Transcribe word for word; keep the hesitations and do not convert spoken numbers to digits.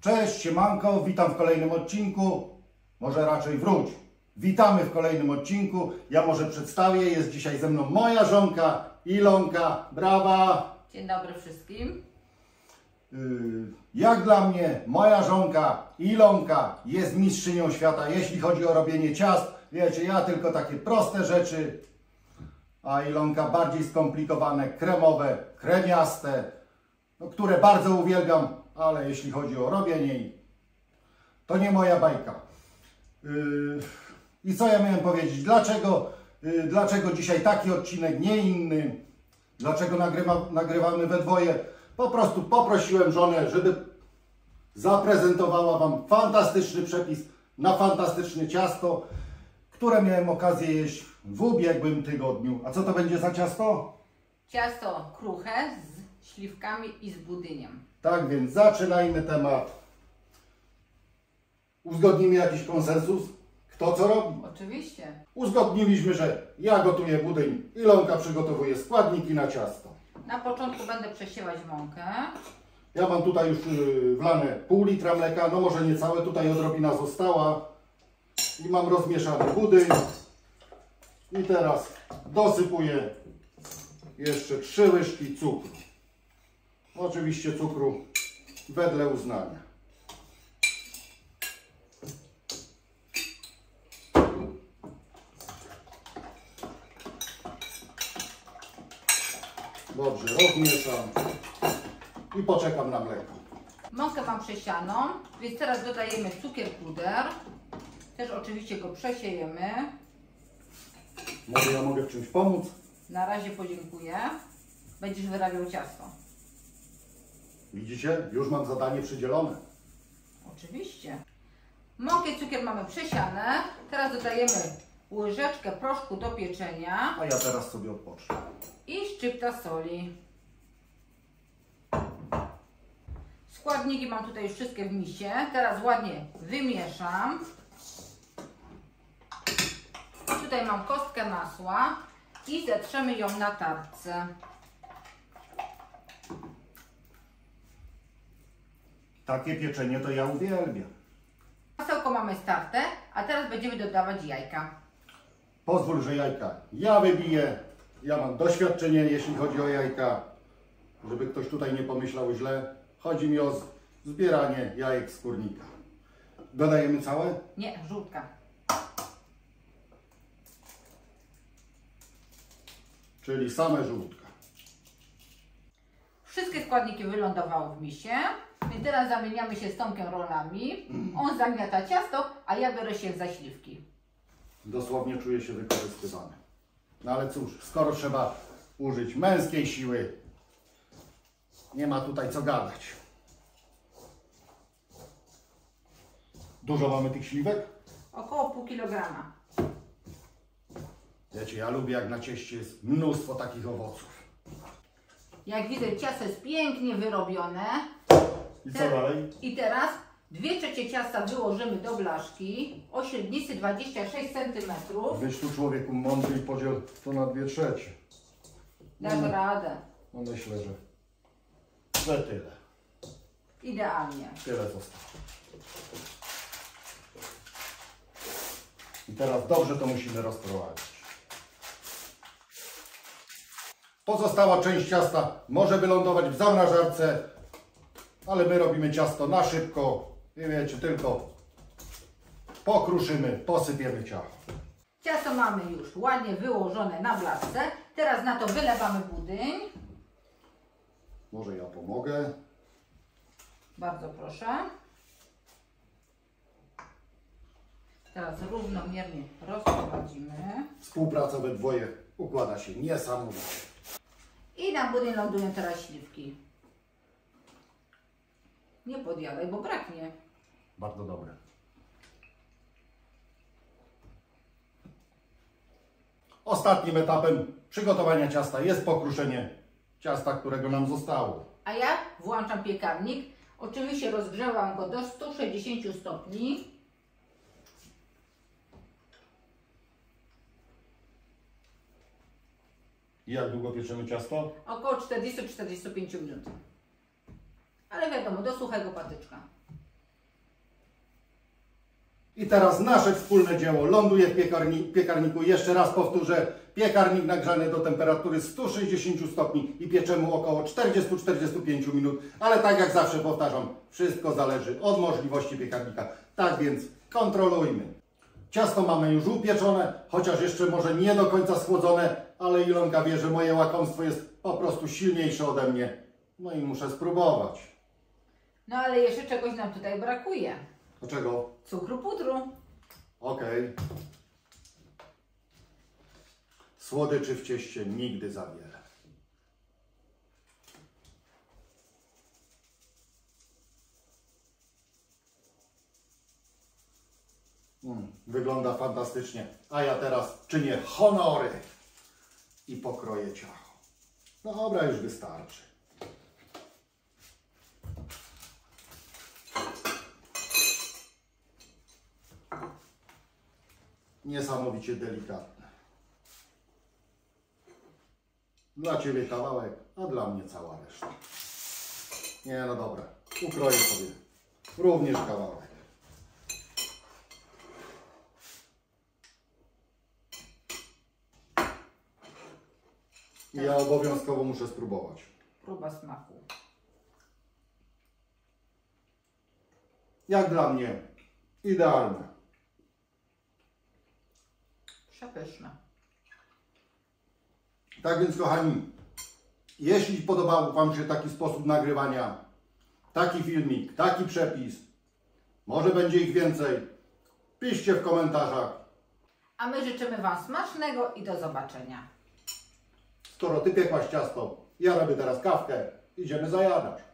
Cześć, siemanko, witam w kolejnym odcinku, może raczej wróć. Witamy w kolejnym odcinku, ja może przedstawię, jest dzisiaj ze mną moja żonka, Ilonka, brawa. Dzień dobry wszystkim. Jak dla mnie, moja żonka, Ilonka jest mistrzynią świata, jeśli chodzi o robienie ciast. Wiecie, ja tylko takie proste rzeczy, a Ilonka bardziej skomplikowane, kremowe, kremiaste, no, które bardzo uwielbiam, ale jeśli chodzi o robienie, to nie moja bajka. Yy, I co ja miałem powiedzieć? Dlaczego, yy, dlaczego dzisiaj taki odcinek, nie inny? Dlaczego nagrywa, nagrywamy we dwoje? Po prostu poprosiłem żonę, żeby zaprezentowała Wam fantastyczny przepis na fantastyczne ciasto, które miałem okazję jeść w ubiegłym tygodniu. A co to będzie za ciasto? Ciasto kruche z śliwkami i z budyniem. Tak więc zaczynajmy temat. Uzgodnimy jakiś konsensus? Kto co robi? Oczywiście. Uzgodniliśmy, że ja gotuję budyń, Ilonka przygotowuje składniki na ciasto. Na początku będę przesiewać mąkę. Ja mam tutaj już wlane pół litra mleka, no może nie całe, tutaj odrobina została. I mam rozmieszany budyń. I teraz dosypuję jeszcze trzy łyżki cukru. Oczywiście cukru wedle uznania. Dobrze, rozmieszam i poczekam na mleko. Mąkę mam przesianą, więc teraz dodajemy cukier puder. Też oczywiście go przesiejemy. Może ja mogę w czymś pomóc? Na razie podziękuję. Będziesz wyrabiał ciasto. Widzicie? Już mam zadanie przydzielone. Oczywiście. Mąkę i cukier mamy przesiane. Teraz dodajemy łyżeczkę proszku do pieczenia. A ja teraz sobie odpocznę. I szczypta soli. Składniki mam tutaj już wszystkie w misie. Teraz ładnie wymieszam. Tutaj mam kostkę masła i zetrzemy ją na tarce. Takie pieczenie to ja uwielbiam. Masełko mamy starte, a teraz będziemy dodawać jajka. Pozwól, że jajka ja wybiję. Ja mam doświadczenie, jeśli chodzi o jajka. Żeby ktoś tutaj nie pomyślał źle. Chodzi mi o zbieranie jajek z kurnika. Dodajemy całe? Nie, żółtka. Czyli same żółtka. Wszystkie składniki wylądowały w misie. Więc teraz zamieniamy się z Tomkiem rolami. On zagniata ciasto, a ja biorę się za śliwki. Dosłownie czuję się wykorzystywany. No ale cóż, skoro trzeba użyć męskiej siły, nie ma tutaj co gadać. Dużo mamy tych śliwek? Około pół kilograma. Wiecie, ja lubię, jak na cieście jest mnóstwo takich owoców. Jak widzę, ciasto jest pięknie wyrobione. I co dalej? I teraz dwie trzecie ciasta wyłożymy do blaszki o średnicy dwadzieścia sześć centymetrów. Wiesz tu, człowieku mądry, i podziel to na dwie trzecie. Dasz hmm. radę. No myślę, że, że tyle. Idealnie. Tyle zostało. I teraz dobrze to musimy rozprowadzić. Pozostała część ciasta może wylądować w zamrażarce, ale my robimy ciasto na szybko i wiecie, tylko pokruszymy, posypiemy ciasto. Ciasto mamy już ładnie wyłożone na blaszce. Teraz na to wylewamy budyń. Może ja pomogę? Bardzo proszę. Teraz równomiernie rozprowadzimy. Współpraca we dwoje układa się niesamowicie. I na budyń lądują teraz śliwki. Nie podjadaj, bo braknie. Bardzo dobre. Ostatnim etapem przygotowania ciasta jest pokruszenie ciasta, którego nam zostało. A ja włączam piekarnik. Oczywiście rozgrzewam go do stu sześćdziesięciu stopni. I jak długo pieczemy ciasto? Około czterdziestu do czterdziestu pięciu minut. Ale wiadomo, do suchego patyczka. I teraz nasze wspólne dzieło ląduje w piekarni, piekarniku. Jeszcze raz powtórzę, piekarnik nagrzany do temperatury stu sześćdziesięciu stopni i pieczemy około czterdziestu do czterdziestu pięciu minut. Ale tak jak zawsze powtarzam, wszystko zależy od możliwości piekarnika. Tak więc kontrolujmy. Ciasto mamy już upieczone, chociaż jeszcze może nie do końca schłodzone, ale Ilonka wie, że moje łakomstwo jest po prostu silniejsze ode mnie. No i muszę spróbować. No ale jeszcze czegoś nam tutaj brakuje. Do czego? Cukru pudru. Okej. Okay. Słodyczy w cieście nigdy za wiele. Mm, wygląda fantastycznie. A ja teraz czynię honory i pokroję ciacho. No dobra, już wystarczy. Niesamowicie delikatne. Dla Ciebie kawałek, a dla mnie cała reszta. Nie, no dobra, ukroję sobie również kawałek. Ja obowiązkowo muszę spróbować. Próba smaku. Jak dla mnie, idealne. Przepyszne. Tak więc kochani, jeśli podobał Wam się taki sposób nagrywania, taki filmik, taki przepis, może będzie ich więcej, piszcie w komentarzach. A my życzymy Wam smacznego i do zobaczenia. Skoro Ty piekłaś ciasto, ja robię teraz kawkę, idziemy zajadać.